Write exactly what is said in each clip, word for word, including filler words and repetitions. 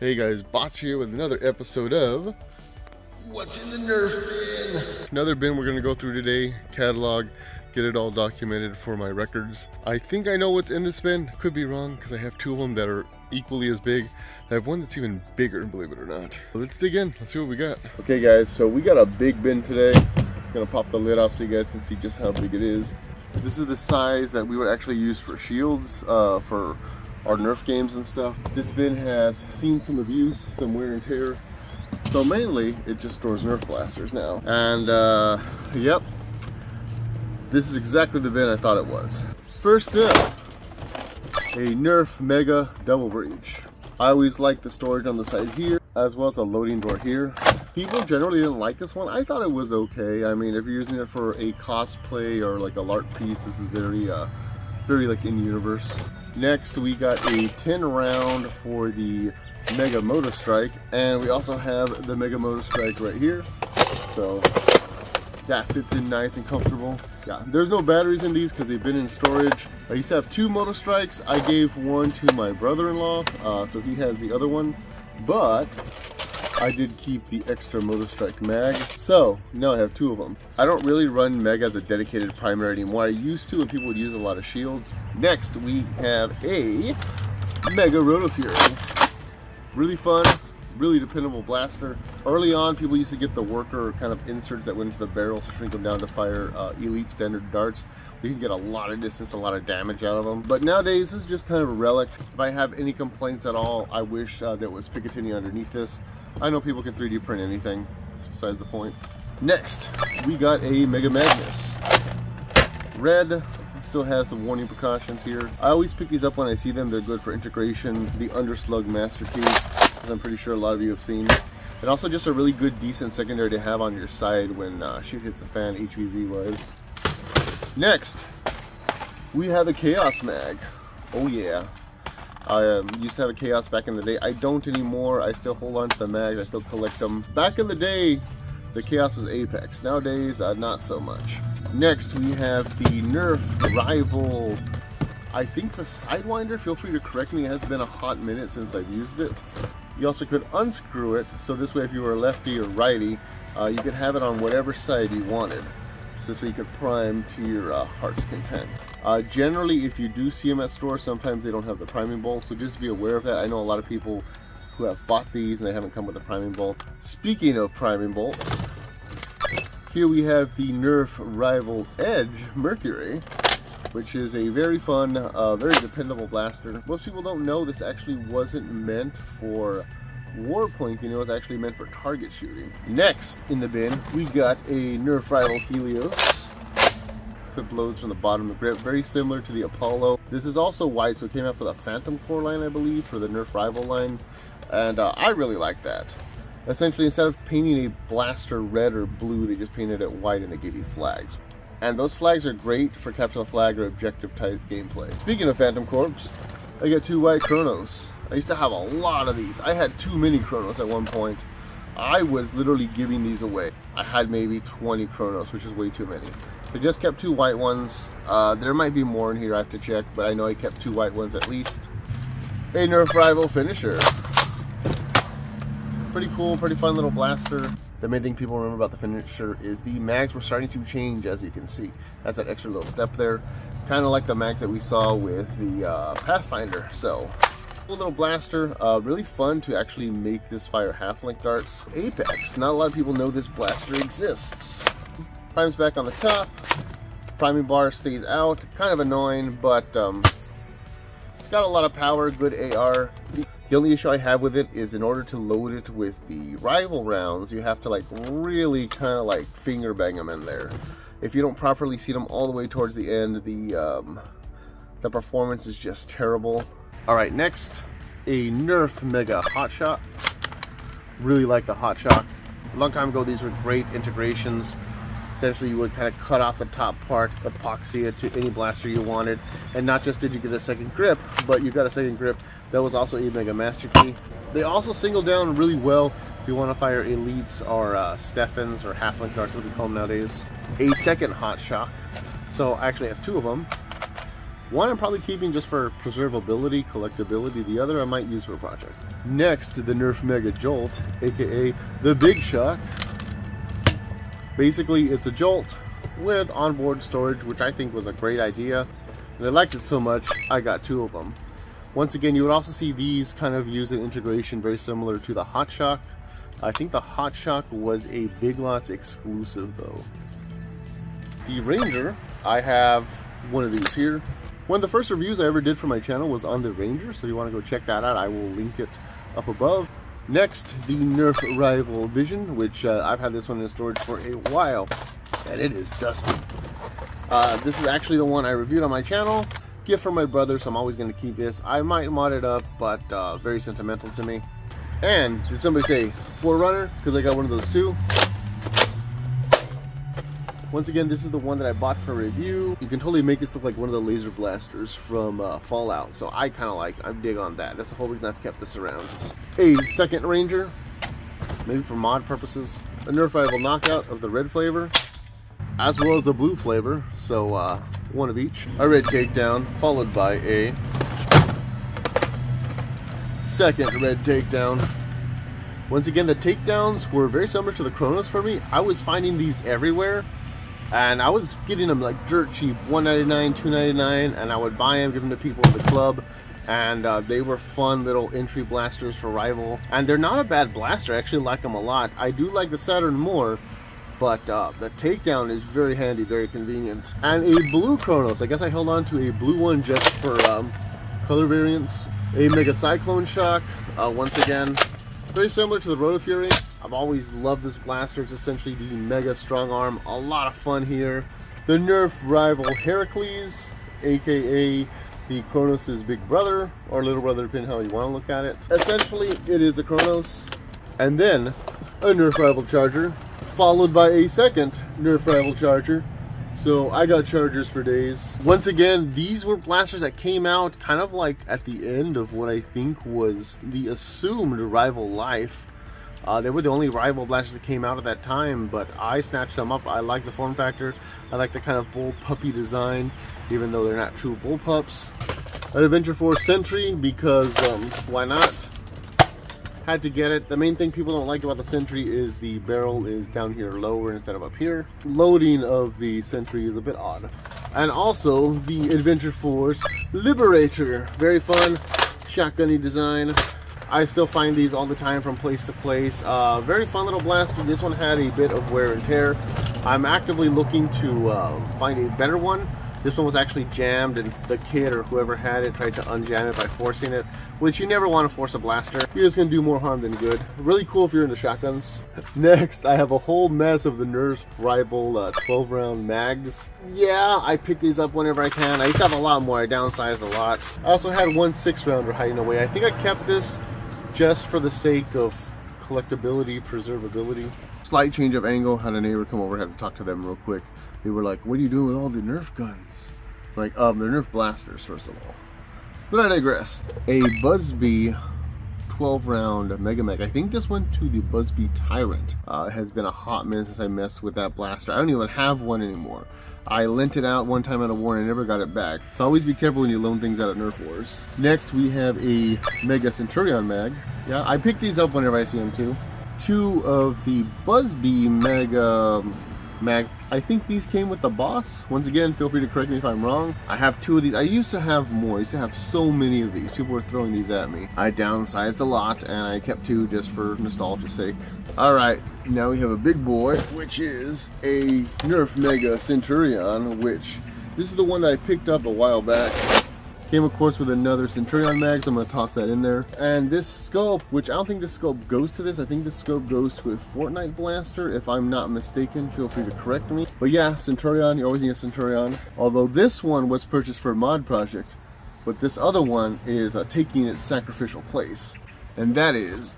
Hey guys, Bots here with another episode of What's in the Nerf Bin? Another bin we're going to go through today, catalog, get it all documented for my records. I think I know what's in this bin. Could be wrong because I have two of them that are equally as big. I have one that's even bigger, believe it or not. Let's dig in. Let's see what we got. Okay guys, so we got a big bin today. It's going to pop the lid off so you guys can see just how big it is. This is the size that we would actually use for shields, uh, for our Nerf games and stuff. This bin has seen some abuse, some wear and tear. So mainly, it just stores Nerf blasters now. And uh, yep, this is exactly the bin I thought it was. First up, a Nerf Mega Double Breach. I always like the storage on the side here, as well as a loading door here. People generally didn't like this one. I thought it was okay. I mean, if you're using it for a cosplay or like a LARP piece, this is very, uh, very like in-universe. Next, we got a ten round for the Mega Motor Strike, and we also have the Mega Motor Strike right here. So that fits in nice and comfortable. Yeah, there's no batteries in these because they've been in storage. I used to have two Motor Strikes. I gave one to my brother-in-law, uh, so he has the other one, but I did keep the extra Motor Strike mag, so now I have two of them. I don't really run Mega as a dedicated primary anymore. I used to, and people would use a lot of shields. Next, we have a Mega Roto Fury. Really fun, really dependable blaster. Early on, people used to get the worker kind of inserts that went into the barrel to shrink them down to fire uh, elite standard darts. We can get a lot of distance, a lot of damage out of them. But nowadays, this is just kind of a relic. If I have any complaints at all, I wish uh, there was Picatinny underneath this. I know people can three D print anything. That's besides the point. Next, we got a Mega Magnus. Red, still has some warning precautions here. I always pick these up when I see them. They're good for integration. The Underslug Master Key, as I'm pretty sure a lot of you have seen. And also just a really good, decent secondary to have on your side when uh, shit hits the fan, H V Z-wise. Next, we have a Chaos Mag. Oh yeah. I um, used to have a Chaos back in the day. I don't anymore. I still hold on to the mags. I still collect them. Back in the day, the Chaos was Apex. Nowadays, uh, not so much. Next, we have the Nerf Rival, I think the Sidewinder. Feel free to correct me. It has been a hot minute since I've used it. You also could unscrew it. So this way, if you were lefty or righty, uh, you could have it on whatever side you wanted. So this way you could prime to your uh, heart's content. Uh, generally, if you do see them at stores, sometimes they don't have the priming bolt, so just be aware of that. I know a lot of people who have bought these and they haven't come with a priming bolt. Speaking of priming bolts, here we have the Nerf Rival Edge Mercury, which is a very fun, uh, very dependable blaster. Most people don't know this actually wasn't meant for warplanking. It was actually meant for target shooting. Next in the bin, we got a Nerf Rival Helios. Clip loads from the bottom of the grip, very similar to the Apollo. This is also white, so it came out for the Phantom Corps line, I believe, for the Nerf Rival line, and uh, I really like that. Essentially, instead of painting a blaster red or blue, they just painted it white and they gave you flags. And those flags are great for capture the flag or objective type gameplay. Speaking of Phantom Corps, I got two white Kronos. I used to have a lot of these. I had too many Kronos at one point. I was literally giving these away. I had maybe twenty Kronos, which is way too many. I just kept two white ones. Uh, there might be more in here, I have to check, but I know I kept two white ones at least. A Nerf Rival Finisher. Pretty cool, pretty fun little blaster. The main thing people remember about the Finisher is the mags were starting to change, as you can see. That's that extra little step there. Kind of like the mags that we saw with the uh, Pathfinder, so. Little blaster, uh, really fun to actually make this fire half-link darts. Apex, not a lot of people know this blaster exists. Prime's back on the top, priming bar stays out, kind of annoying, but um, it's got a lot of power, good A R. The only issue I have with it is in order to load it with the rival rounds, you have to like really kind of like finger bang them in there. If you don't properly seat them all the way towards the end, the, um, the performance is just terrible. Alright, next, a Nerf Mega Hot Shot. Really like the Hot Shock. A long time ago, these were great integrations. Essentially, you would kind of cut off the top part, epoxy it to any blaster you wanted. And not just did you get a second grip, but you got a second grip that was also a Mega Master Key. They also single down really well if you want to fire elites or uh, Steffens or half-link darts, as we call them nowadays. A second Hot Shock. So, I actually have two of them. One I'm probably keeping just for preservability, collectability. The other I might use for a project. Next, the Nerf Mega Jolt, aka the Big Shock. Basically, it's a Jolt with onboard storage, which I think was a great idea. And I liked it so much, I got two of them. Once again, you would also see these kind of use an integration very similar to the Hot Shock. I think the Hot Shock was a Big Lots exclusive, though. The Ranger, I have one of these here. One of the first reviews I ever did for my channel was on the Ranger, so if you want to go check that out, I will link it up above. Next, the Nerf Rival Vision, which uh, I've had this one in storage for a while, and it is dusty. Uh, this is actually the one I reviewed on my channel. Gift from my brother, so I'm always going to keep this. I might mod it up, but uh, very sentimental to me. And did somebody say Forerunner? Because I got one of those too. Once again, this is the one that I bought for review. You can totally make this look like one of the laser blasters from uh, Fallout. So I kind of like, I dig on that. That's the whole reason I've kept this around. A second Ranger, maybe for mod purposes. A Nerf Rival Knockout of the red flavor, as well as the blue flavor. So uh, one of each. A red Takedown, followed by a second red Takedown. Once again, the Takedowns were very similar to the Kronos for me. I was finding these everywhere, and I was getting them like dirt cheap, one ninety-nine, two ninety-nine, and I would buy them, give them to people at the club, and uh, they were fun little entry blasters for Rival. And they're not a bad blaster. I actually like them a lot. I do like the Saturn more, but uh, the Takedown is very handy, very convenient. And a blue Kronos. I guess I held on to a blue one just for um, color variance. A Mega Cyclone Shock, uh, once again, very similar to the Roto Fury. I've always loved this blaster. It's essentially the Mega Strong Arm. A lot of fun here. The Nerf Rival Heracles, aka the Kronos' big brother, or little brother, depending how you want to look at it. Essentially, it is a Kronos. And then, a Nerf Rival Charger, followed by a second Nerf Rival Charger. So I got Chargers for days. Once again, these were blasters that came out kind of like at the end of what I think was the assumed Rival life. Uh, they were the only Rival blasters that came out at that time, but I snatched them up. I like the form factor. I like the kind of bull puppy design, even though they're not true bull pups. An Adventure Force Sentry, because um, why not? Had to get it. The main thing people don't like about the Sentry is the barrel is down here lower instead of up here. Loading of the Sentry is a bit odd. And also the Adventure Force Liberator. Very fun, shotgunny design. I still find these all the time from place to place. Uh, very fun little blaster. This one had a bit of wear and tear. I'm actively looking to uh, find a better one. This one was actually jammed, and the kid or whoever had it tried to unjam it by forcing it, which you never want to force a blaster. You're just going to do more harm than good. Really cool if you're into shotguns. Next, I have a whole mess of the Nerf Rival uh, twelve round mags. Yeah, I pick these up whenever I can. I used to have a lot more. I downsized a lot. I also had one six rounder hiding away. I think I kept this just for the sake of collectability, preservability. Slight change of angle, had a neighbor come over, had to talk to them real quick. They were like, what are you doing with all the Nerf guns? Like, um, they're Nerf blasters, first of all. But I digress. A Buzz Bee twelve round Mega Mag. I think this went to the Buzz Bee Tyrant. Uh, it has been a hot minute since I messed with that blaster. I don't even have one anymore. I lent it out one time at a war and I never got it back. So always be careful when you loan things out at Nerf Wars. Next, we have a Mega Centurion Mag. Yeah, I pick these up whenever I see them too. Two of the Buzz Bee Mega Mag. I think these came with the boss. Once again, feel free to correct me if I'm wrong. I have two of these. I used to have more. I used to have so many of these. People were throwing these at me. I downsized a lot and I kept two just for nostalgia's sake. All right, now we have a big boy, which is a Nerf Mega Centurion, which this is the one that I picked up a while back. Came, of course, with another Centurion mag, so I'm going to toss that in there. And this scope, which I don't think this scope goes to this. I think this scope goes to a Fortnite blaster, if I'm not mistaken. Feel free to correct me. But yeah, Centurion, you always need a Centurion. Although this one was purchased for a mod project, but this other one is uh, taking its sacrificial place. And that is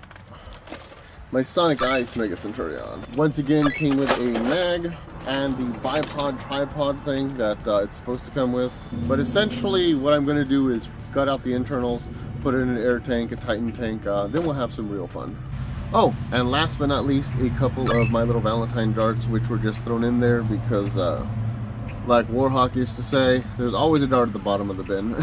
my Sonic Ice Mega Centurion. Once again, came with a mag and the bipod tripod thing that uh, it's supposed to come with. But essentially what I'm going to do is gut out the internals, put it in an air tank, a Titan tank, uh, then we'll have some real fun. Oh, and last but not least, a couple of my little Valentine darts, which were just thrown in there because uh, like Warhawk used to say, there's always a dart at the bottom of the bin.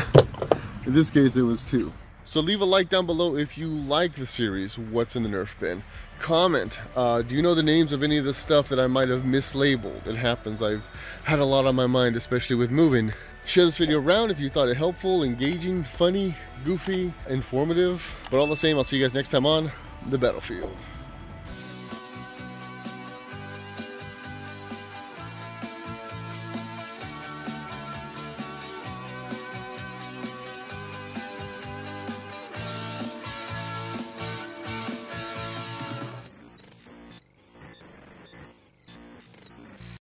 In this case, it was two. So leave a like down below if you like the series, What's in the Nerf Bin. Comment, uh, do you know the names of any of the stuff that I might have mislabeled? It happens, I've had a lot on my mind, especially with moving. Share this video around if you thought it helpful, engaging, funny, goofy, informative. But all the same, I'll see you guys next time on the battlefield.